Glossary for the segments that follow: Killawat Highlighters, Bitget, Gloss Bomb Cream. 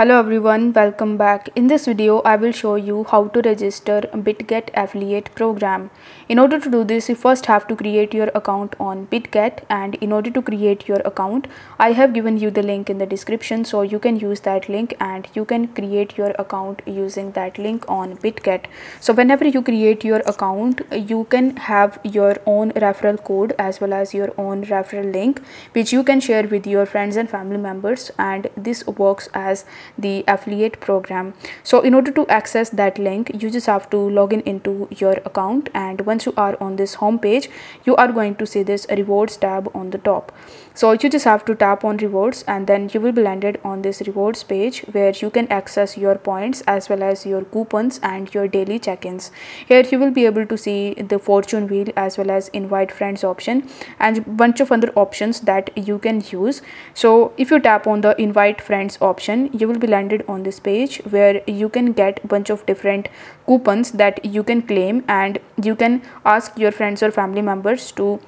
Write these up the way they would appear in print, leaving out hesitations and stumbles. Hello everyone, welcome back. In this video, I will show you how to register a Bitget affiliate program. In order to do this, you first have to create your account on Bitget, and in order to create your account, I have given you the link in the description, so you can use that link and you can create your account using that link on Bitget. So whenever you create your account, you can have your own referral code as well as your own referral link, which you can share with your friends and family members, and this works as the affiliate program. So in order to access that link, you just have to log in into your account, and once you are on this home page, you are going to see this rewards tab on the top. So you just have to tap on rewards, and then you will be landed on this rewards page where you can access your points as well as your coupons and your daily check-ins. Here you will be able to see the fortune wheel as well as invite friends option and a bunch of other options that you can use. So if you tap on the invite friends option, you will be landed on this page where you can get a bunch of different coupons that you can claim, and you can ask your friends or family members to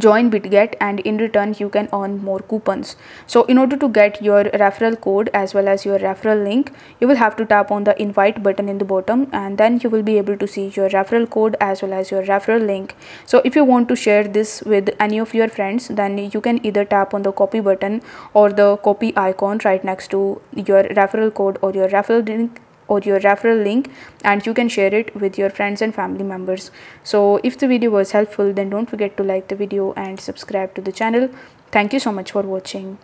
join Bitget, and in return you can earn more coupons. So in order to get your referral code as well as your referral link, you will have to tap on the invite button in the bottom, and then you will be able to see your referral code as well as your referral link. So if you want to share this with any of your friends, then you can either tap on the copy button or the copy icon right next to your referral code or your referral link and you can share it with your friends and family members. So if the video was helpful, then don't forget to like the video and subscribe to the channel. Thank you so much for watching.